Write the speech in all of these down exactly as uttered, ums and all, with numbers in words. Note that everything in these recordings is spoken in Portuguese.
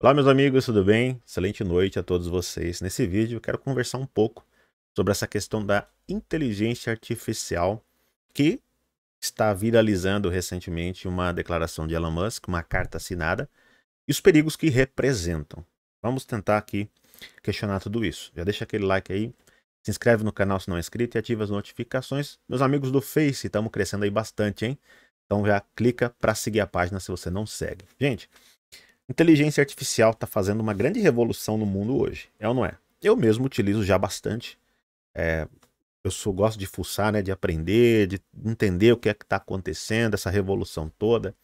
Olá meus amigos, tudo bem? Excelente noite a todos vocês. Nesse vídeo eu quero conversar um pouco sobre essa questão da inteligência artificial que está viralizando recentemente uma declaração de Elon Musk, uma carta assinada e os perigos que representam. Vamos tentar aqui questionar tudo isso. Já deixa aquele like aí, se inscreve no canal se não é inscrito e ativa as notificações. Meus amigos do Face, estamos crescendo aí bastante, hein? Então já clica para seguir a página se você não segue. Gente, inteligência artificial está fazendo uma grande revolução no mundo hoje, é ou não é? Eu mesmo utilizo já bastante. É, eu sou, gosto de fuçar, né, de aprender, de entender o que é que está acontecendo, essa revolução toda.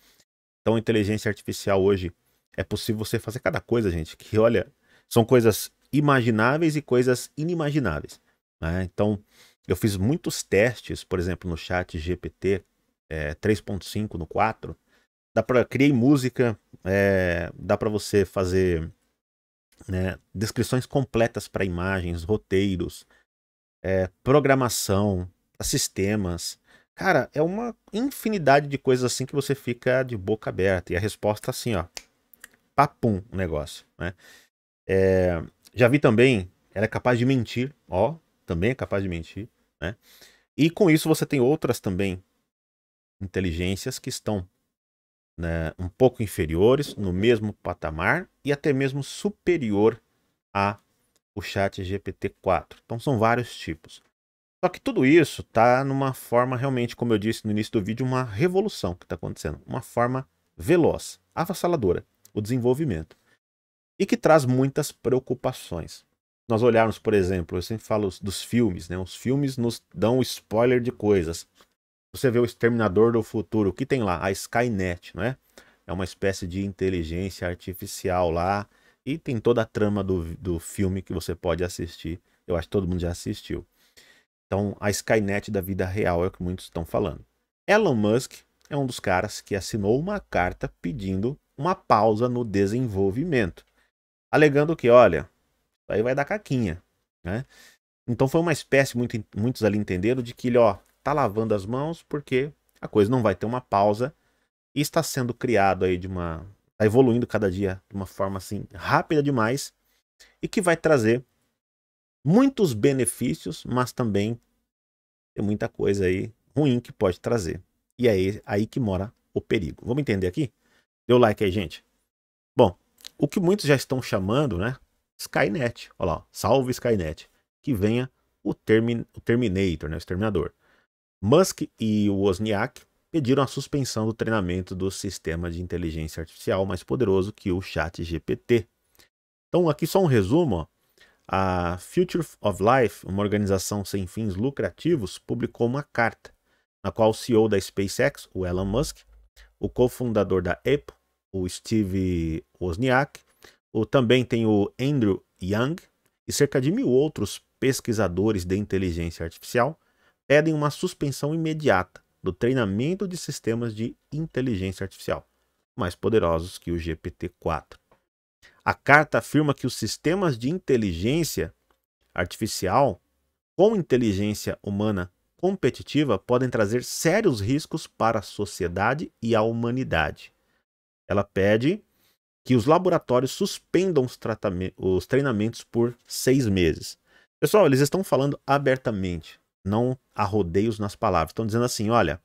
Então, inteligência artificial hoje é possível você fazer cada coisa, gente, que olha, são coisas imagináveis e coisas inimagináveis, né? Então, eu fiz muitos testes, por exemplo, no chat G P T é, três ponto cinco, no quatro. Dá para criar música, é, dá para você fazer, né, descrições completas para imagens, roteiros, é, programação, sistemas. Cara, é uma infinidade de coisas assim que você fica de boca aberta. E a resposta assim, ó, papum o negócio, né? É, já vi também, ela é capaz de mentir, ó, também é capaz de mentir, né? E com isso você tem outras também inteligências que estão, né, um pouco inferiores, no mesmo patamar e até mesmo superior a o chat G P T quatro. Então são vários tipos. Só que tudo isso está numa forma realmente, como eu disse no início do vídeo, uma revolução que está acontecendo. Uma forma veloz, avassaladora, o desenvolvimento. E que traz muitas preocupações. Nós olharmos, por exemplo, eu sempre falo dos filmes, né? Os filmes nos dão spoiler de coisas. Você vê o Exterminador do Futuro, o que tem lá? A Skynet, não é? É uma espécie de inteligência artificial lá. E tem toda a trama do, do filme que você pode assistir. Eu acho que todo mundo já assistiu. Então, a Skynet da vida real é o que muitos estão falando. Elon Musk é um dos caras que assinou uma carta pedindo uma pausa no desenvolvimento. Alegando que, olha, isso aí vai dar caquinha, né? Então, foi uma espécie, muito, muitos ali entenderam, de que ele, ó, tá lavando as mãos porque a coisa não vai ter uma pausa e está sendo criado aí de uma... Está evoluindo cada dia de uma forma assim rápida demais e que vai trazer muitos benefícios, mas também tem muita coisa aí ruim que pode trazer. E é aí, aí que mora o perigo. Vamos entender aqui? Dê o like aí, gente. Bom, o que muitos já estão chamando, né? Skynet. Olha lá, ó, salve Skynet. Que venha o, termi... o Terminator, né? O Exterminador. Musk e o Wozniak pediram a suspensão do treinamento do sistema de inteligência artificial mais poderoso que o chat G P T. Então aqui só um resumo, ó. A Future of Life, uma organização sem fins lucrativos, publicou uma carta na qual o C E O da SpaceX, o Elon Musk, o cofundador da Apple, o Steve Wozniak, o, também tem o Andrew Yang e cerca de mil outros pesquisadores de inteligência artificial pedem uma suspensão imediata do treinamento de sistemas de inteligência artificial, mais poderosos que o G P T quatro. A carta afirma que os sistemas de inteligência artificial com inteligência humana competitiva podem trazer sérios riscos para a sociedade e a humanidade. Ela pede que os laboratórios suspendam os, os treinamentos por seis meses. Pessoal, eles estão falando abertamente. Não há rodeios nas palavras. Estão dizendo assim, olha,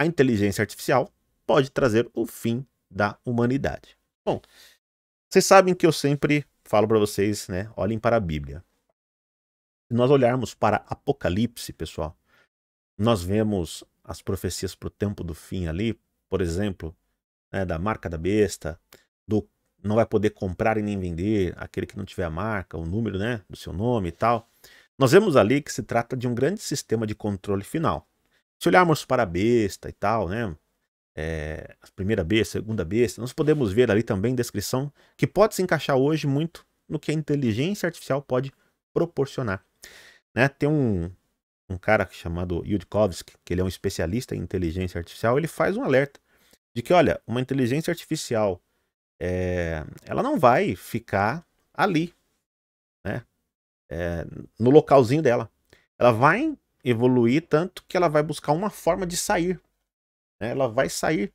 a inteligência artificial pode trazer o fim da humanidade. Bom, vocês sabem que eu sempre falo para vocês, né? Olhem para a Bíblia. Se nós olharmos para Apocalipse, pessoal, nós vemos as profecias para o tempo do fim ali, por exemplo, né, da marca da besta, do não vai poder comprar e nem vender, aquele que não tiver a marca, o número, né, do seu nome e tal. Nós vemos ali que se trata de um grande sistema de controle final. Se olharmos para a besta e tal, né? É, a primeira besta, a segunda besta, nós podemos ver ali também descrição que pode se encaixar hoje muito no que a inteligência artificial pode proporcionar, né? Tem um, um cara chamado Yudkovsky, que ele é um especialista em inteligência artificial, ele faz um alerta de que, olha, uma inteligência artificial, é, ela não vai ficar ali, né? É, no localzinho dela. Ela vai evoluir tanto que ela vai buscar uma forma de sair, né? Ela vai sair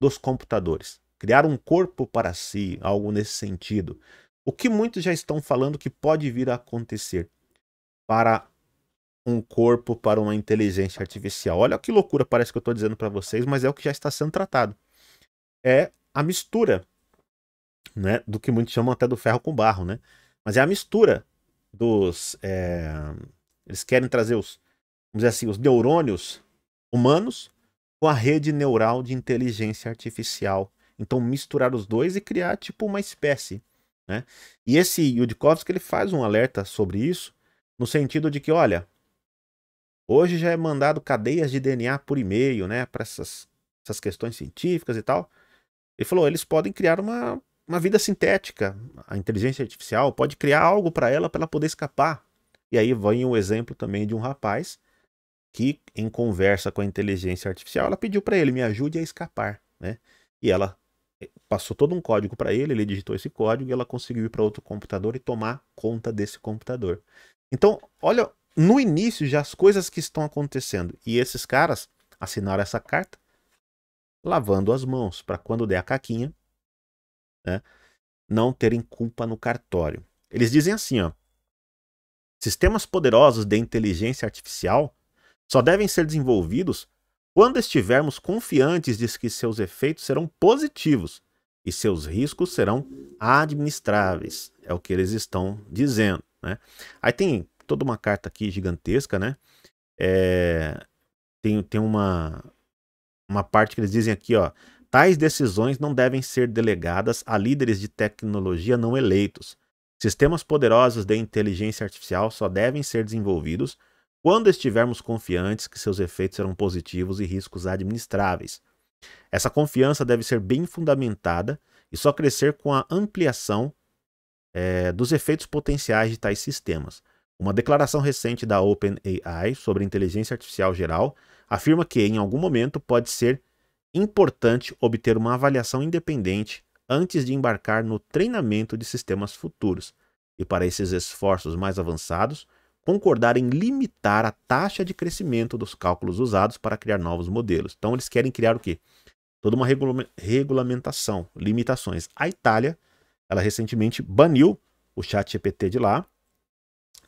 dos computadores. criar um corpo para si, algo nesse sentido. O que muitos já estão falando que pode vir a acontecer para um corpo, para uma inteligência artificial. Olha que loucura, parece que eu estou dizendo para vocês, mas é o que já está sendo tratado. É a mistura, né, do que muitos chamam até do ferro com barro, né? Mas é a mistura dos... É... Eles querem trazer os, vamos dizer assim, os neurônios humanos com a rede neural de inteligência artificial. Então misturar os dois e criar tipo uma espécie, né? E esse Yudkovsky, ele faz um alerta sobre isso, no sentido de que, olha, hoje já é mandado cadeias de D N A por e-mail, né, para essas, essas questões científicas e tal. Ele falou, eles podem criar uma, uma vida sintética. A inteligência artificial pode criar algo para ela, para ela poder escapar. E aí vem o exemplo também de um rapaz que, em conversa com a inteligência artificial, ela pediu para ele, me ajude a escapar, né? E ela passou todo um código para ele, ele digitou esse código e ela conseguiu ir para outro computador e tomar conta desse computador. Então, olha, no início já as coisas que estão acontecendo. E esses caras assinaram essa carta lavando as mãos para quando der a caquinha, né, não terem culpa no cartório. Eles dizem assim, ó. Sistemas poderosos de inteligência artificial só devem ser desenvolvidos quando estivermos confiantes de que seus efeitos serão positivos e seus riscos serão administráveis. É o que eles estão dizendo, né? Aí tem toda uma carta aqui gigantesca, né? É, tem tem uma, uma parte que eles dizem aqui, ó. Tais decisões não devem ser delegadas a líderes de tecnologia não eleitos. Sistemas poderosos de inteligência artificial só devem ser desenvolvidos quando estivermos confiantes que seus efeitos serão positivos e riscos administráveis. Essa confiança deve ser bem fundamentada e só crescer com a ampliação é, dos efeitos potenciais de tais sistemas. Uma declaração recente da OpenAI sobre inteligência artificial geral afirma que, em algum momento, pode ser importante obter uma avaliação independente antes de embarcar no treinamento de sistemas futuros, e para esses esforços mais avançados, concordar em limitar a taxa de crescimento dos cálculos usados para criar novos modelos. Então eles querem criar o quê? Toda uma regulamentação, limitações. A Itália, ela recentemente baniu o ChatGPT de lá,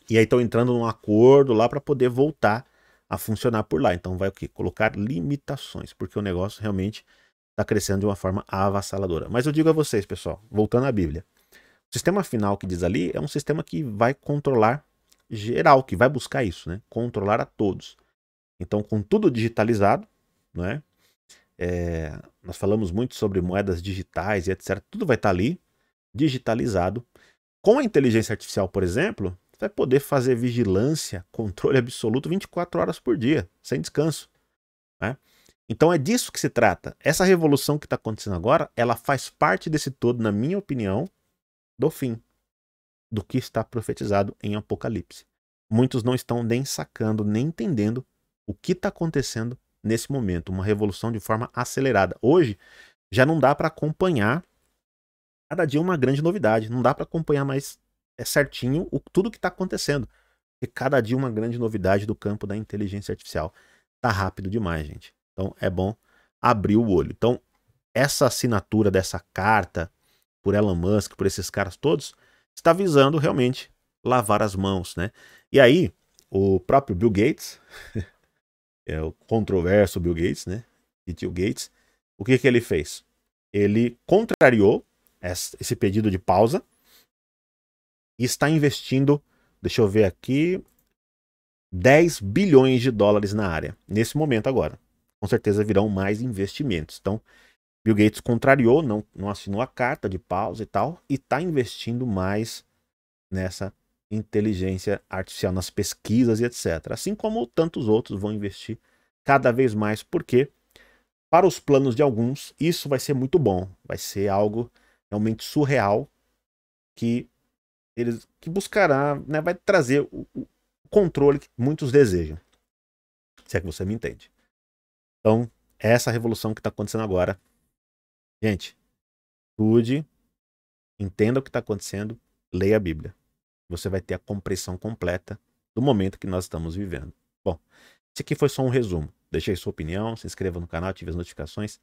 e aí estão entrando num acordo lá para poder voltar a funcionar por lá. Então vai o quê? Colocar limitações, porque o negócio realmente... está crescendo de uma forma avassaladora. Mas eu digo a vocês, pessoal, voltando à Bíblia, o sistema final que diz ali é um sistema que vai controlar geral, que vai buscar isso, né? Controlar a todos. Então, com tudo digitalizado, né? É, nós falamos muito sobre moedas digitais e etcétera. Tudo vai estar ali, digitalizado. Com a inteligência artificial, por exemplo, você vai poder fazer vigilância, controle absoluto vinte e quatro horas por dia, sem descanso, né? Então é disso que se trata. Essa revolução que está acontecendo agora, ela faz parte desse todo, na minha opinião, do fim, do que está profetizado em Apocalipse. Muitos não estão nem sacando, nem entendendo o que está acontecendo nesse momento. Uma revolução de forma acelerada. Hoje já não dá para acompanhar cada dia uma grande novidade. Não dá para acompanhar mais é certinho o, tudo o que está acontecendo. Porque cada dia uma grande novidade do campo da inteligência artificial. Tá rápido demais, gente. Então é bom abrir o olho. Então essa assinatura dessa carta por Elon Musk, por esses caras todos, está visando realmente lavar as mãos, né? E aí o próprio Bill Gates, é o controverso Bill Gates, né? E tio Gates, o que que ele fez? Ele contrariou esse pedido de pausa e está investindo, deixa eu ver aqui, dez bilhões de dólares na área, nesse momento agora. Com certeza virão mais investimentos. Então, Bill Gates contrariou, não, não assinou a carta de pausa e tal, e está investindo mais nessa inteligência artificial, nas pesquisas e etcétera. Assim como tantos outros vão investir cada vez mais, porque para os planos de alguns, isso vai ser muito bom. Vai ser algo realmente surreal que, eles, que buscará, né, vai trazer o, o controle que muitos desejam. Se é que você me entende. Então, essa revolução que está acontecendo agora, gente, estude, entenda o que está acontecendo, leia a Bíblia. Você vai ter a compreensão completa do momento que nós estamos vivendo. Bom, esse aqui foi só um resumo. Deixe aí sua opinião, se inscreva no canal, ative as notificações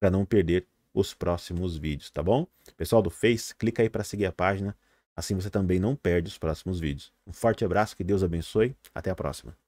para não perder os próximos vídeos, tá bom? Pessoal do Face, clica aí para seguir a página, assim você também não perde os próximos vídeos. Um forte abraço, que Deus abençoe, até a próxima.